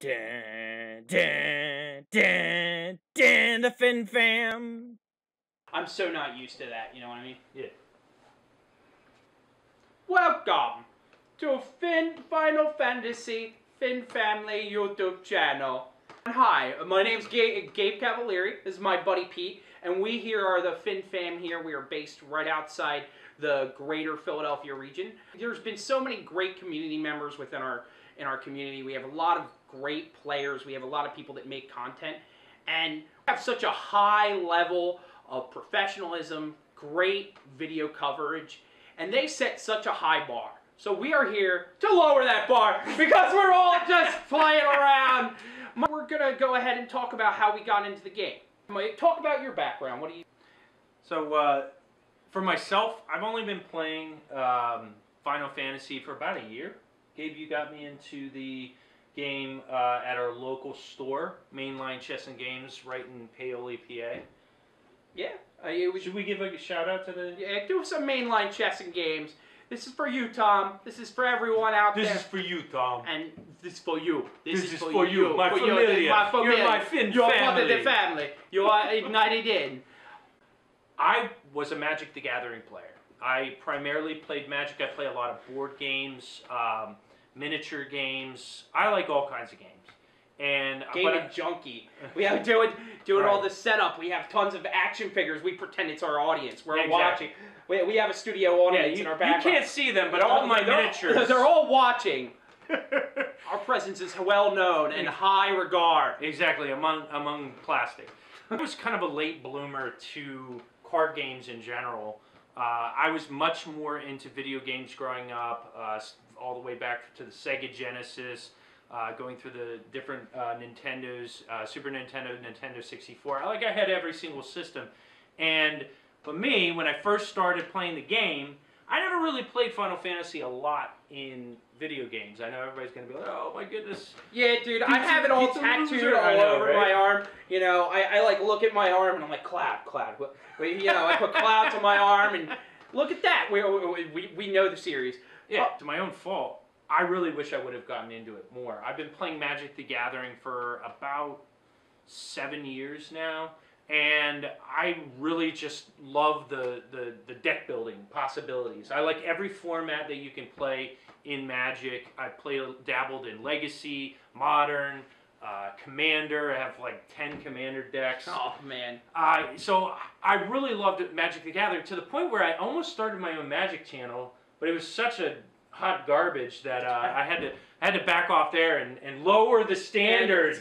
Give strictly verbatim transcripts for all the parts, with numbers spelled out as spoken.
Dan, dan, dan, dan, the Fin Fam. I'm so not used to that, you know what I mean? Yeah. Welcome to Fin Final Fantasy Fin Family YouTube channel. Hi, my name's Gabe, Gabe Cavalieri. This is my buddy Pete, and we here are the Fin Fam here. We are based right outside the greater Philadelphia region. There's been so many great community members within our in our community. We have a lot of great players. We have a lot of people that make content, and we have such a high level of professionalism, great video coverage, and they set such a high bar. So we are here to lower that bar because we're all just playing around. We're gonna go ahead and talk about how we got into the game. Talk about your background. What do you? So uh, for myself, I've only been playing um, Final Fantasy for about a year. Gabe, you got me into the game uh, at our local store, Mainline Chess and Games, right in Paoli, P A. Yeah. Uh, it was, should we give like a shout out to the? Yeah, do some Mainline Chess and Games. This is for you, Tom. This is for everyone out this there. This is for you, Tom. And this is for you. This, this is, is for you. you. My, for familia. You. my familia. You're my Finn You're family. You're part of the family. You are ignited in. I was a Magic the Gathering player. I primarily played Magic. I play a lot of board games, um, miniature games. I like all kinds of games. And Game junkie. We have doing doing right. all the setup. We have tons of action figures. We pretend it's our audience. We're exactly. watching. We, we have a studio audience yeah, you, in our background. You can't see them, but all, all my they're miniatures. All, they're all watching. Our presence is well known and high regard. Exactly, among among plastic. I was kind of a late bloomer to card games in general. Uh, I was much more into video games growing up, uh, all the way back to the Sega Genesis. Uh, going through the different uh, Nintendos, uh, Super Nintendo, Nintendo sixty-four. Like I had every single system. And for me, when I first started playing the game, I never really played Final Fantasy a lot in video games. I know everybody's going to be like, oh my goodness. Yeah, dude, I have it all tattooed all over my arm. You know, I, I like look at my arm and I'm like, Cloud, Cloud. You know, I put Cloud to my arm and look at that. We, we, we know the series. Yeah, oh, to my own fault. I really wish I would have gotten into it more. I've been playing Magic the Gathering for about seven years now, and I really just love the, the, the deck building possibilities. I like every format that you can play in Magic. I play dabbled in Legacy, Modern, uh, Commander. I have like ten Commander decks. Oh, man. I, so I really loved Magic the Gathering to the point where I almost started my own Magic channel, but it was such a hot garbage that uh, I had to I had to back off there and, and lower the standards.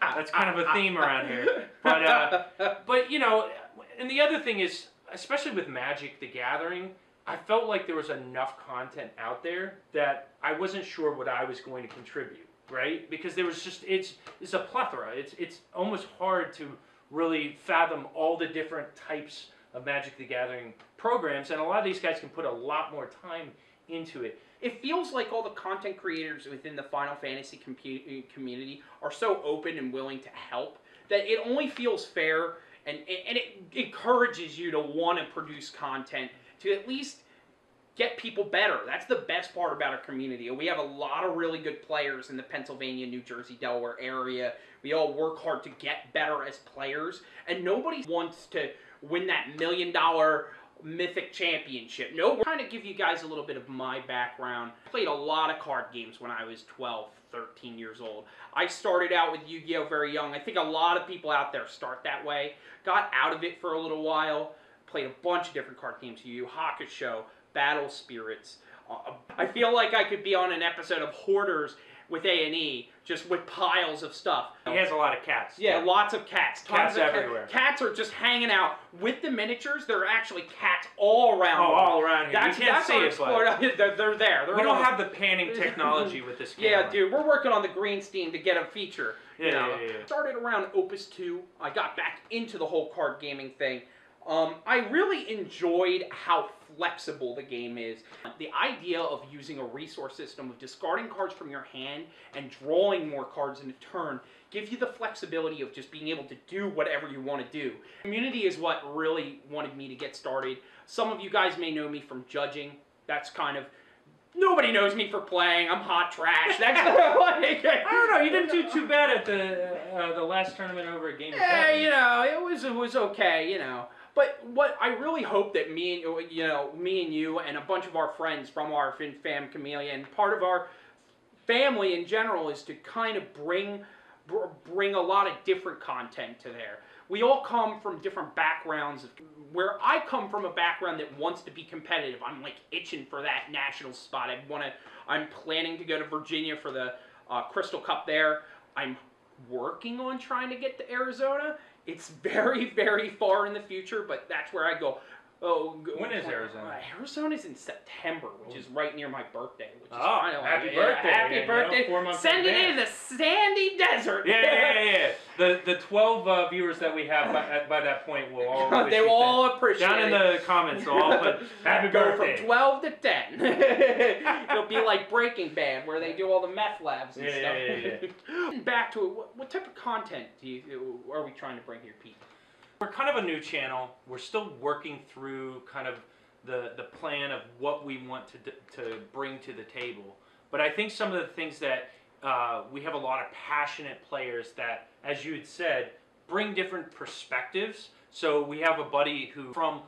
That's kind of a theme around here. But uh, but you know, and the other thing is, especially with Magic the Gathering, I felt like there was enough content out there that I wasn't sure what I was going to contribute, right? Because there was just it's it's a plethora. It's it's almost hard to really fathom all the different types of Magic the Gathering programs, and a lot of these guys can put a lot more time into it. It feels like all the content creators within the Final Fantasy community are so open and willing to help that it only feels fair, and, and it encourages you to want to produce content to at least get people better. That's the best part about our community. We have a lot of really good players in the Pennsylvania, New Jersey, Delaware area. We all work hard to get better as players, and nobody wants to win that million dollar Mythic Championship. No, we're trying to give you guys a little bit of my background. I played a lot of card games when I was twelve, thirteen years old. I started out with Yu-Gi-Oh very young. I think a lot of people out there start that way. Got out of it for a little while. Played a bunch of different card games. Yu Yu Hakusho, Battle Spirits. Uh, I feel like I could be on an episode of Hoarders with A and E, just with piles of stuff. He has a lot of cats. Yeah, yeah. Lots of cats. Cats of everywhere. Cats are just hanging out with the miniatures. There are actually cats all around. Oh, all around here. That's, you can't see it, but they're, they're there. They're we don't have the panning technology with this camera. Yeah, dude, we're working on the Greenstein to get a feature. Yeah, you know? yeah, yeah, yeah. Started around Opus two. I got back into the whole card gaming thing. Um, I really enjoyed how flexible the game is. The idea of using a resource system of discarding cards from your hand and drawing more cards in a turn gives you the flexibility of just being able to do whatever you want to do. Community is what really wanted me to get started. Some of you guys may know me from judging. That's kind of Nobody knows me for playing. I'm hot trash. That's like, I don't know. You didn't do too bad at the uh, the last tournament over at Game of Thrones. Yeah, you know, it was it was okay, you know. But what I really hope that me and you know me and you and a bunch of our friends from our FinFam Camellia and part of our family in general is to kind of bring bring a lot of different content to there. We all come from different backgrounds. Where I come from a background that wants to be competitive. I'm like itching for that national spot. I want to. I'm planning to go to Virginia for the uh, Crystal Cup there. I'm working on trying to get to Arizona. It's very, very far in the future, but that's where I go. Oh, when is Arizona? Arizona's in September, which is right near my birthday. Which is oh, happy like, birthday! Yeah, happy yeah, birthday! You know, send it in the sandy desert. Yeah, yeah, yeah, yeah. The the twelve uh, viewers that we have by, by that point will all they will all that. appreciate down in the comments. So I'll put happy Go birthday. From twelve to ten. It'll be like Breaking Bad, where they do all the meth labs and yeah, stuff. Yeah, yeah, yeah. Back to it. What, what type of content do you are we trying to bring here, Pete? We're kind of a new channel. We're still working through kind of the the plan of what we want to to bring to the table. But I think some of the things that uh, we have a lot of passionate players that, as you had said, bring different perspectives. So we have a buddy who, from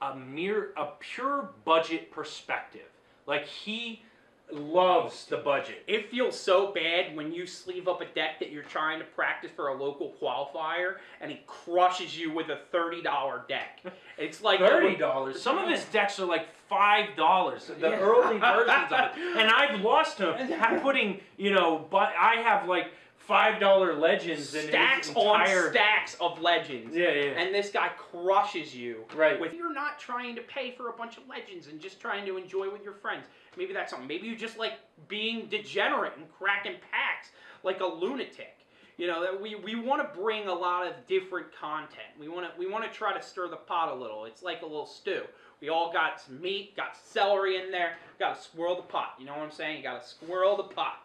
a mere a pure budget perspective, like he loves the budget. It feels so bad when you sleeve up a deck that you're trying to practice for a local qualifier and it crushes you with a thirty dollar deck. It's like thirty dollars. Some of his decks are like five dollars, the yeah. early versions of it. And I've lost them putting, you know, but I have like five dollar legends and stacks entire... on stacks of legends. Yeah, yeah. And this guy crushes you. Right. With you're not trying to pay for a bunch of legends and just trying to enjoy with your friends. Maybe that's something. Maybe you just like being degenerate and cracking packs like a lunatic. You know that we we want to bring a lot of different content. We want to we want to try to stir the pot a little. It's like a little stew. We all got some meat, got celery in there. Got to swirl the pot. You know what I'm saying? You got to swirl the pot.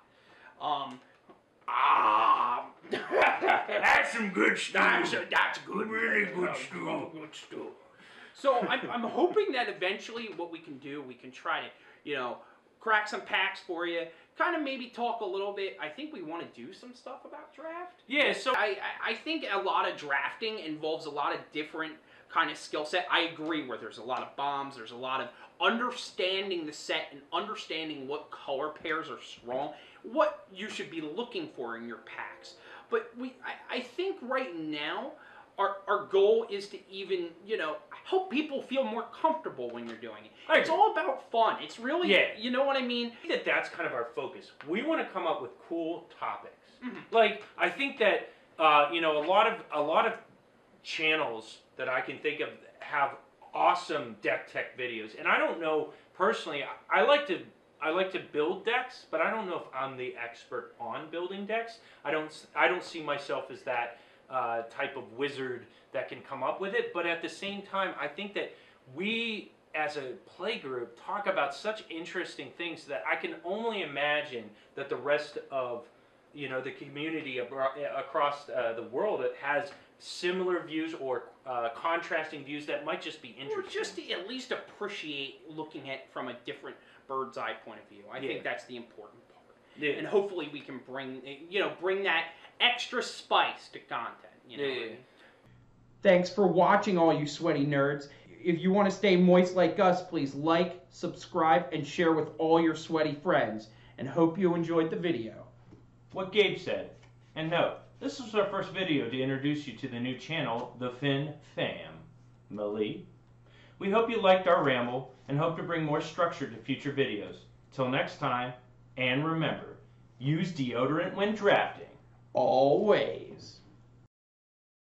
Um. Ah, that's some good stew. That's, that's good, really good stew. Good stew. So I'm, I'm hoping that eventually what we can do, we can try to, you know, crack some packs for you. Kind of maybe talk a little bit. I think we want to do some stuff about draft. Yeah. So I, I think a lot of drafting involves a lot of different kind of skill set. I agree where there's a lot of bombs. There's a lot of understanding the set and understanding what color pairs are strong, what you should be looking for in your packs. But we, I, I think right now, our, our goal is to even, you know, help people feel more comfortable when you're doing it. I it's agree. all about fun. It's really, yeah. you know what I mean? I think that that's kind of our focus. We want to come up with cool topics. Mm-hmm. Like, I think that, uh, you know, a lot of, a lot of channels that I can think of have awesome deck tech videos, and I don't know personally. I, I like to I like to build decks, but I don't know if I'm the expert on building decks. I don't I don't see myself as that uh, type of wizard that can come up with it. But at the same time, I think that we as a play group talk about such interesting things that I can only imagine that the rest of you know the community across uh, the world that has similar views or uh, contrasting views that might just be interesting. Or just to at least appreciate looking at from a different bird's eye point of view. I yeah. think that's the important part. Yeah. And hopefully we can bring you know bring that extra spice to content. You know? Yeah. Thanks for watching, all you sweaty nerds. If you want to stay moist like us, please like, subscribe, and share with all your sweaty friends. And hope you enjoyed the video. What Gabe said. And no. This was our first video to introduce you to the new channel, The Fin Fam. Mali. We hope you liked our ramble and hope to bring more structure to future videos. Till next time, and remember, use deodorant when drafting. Always.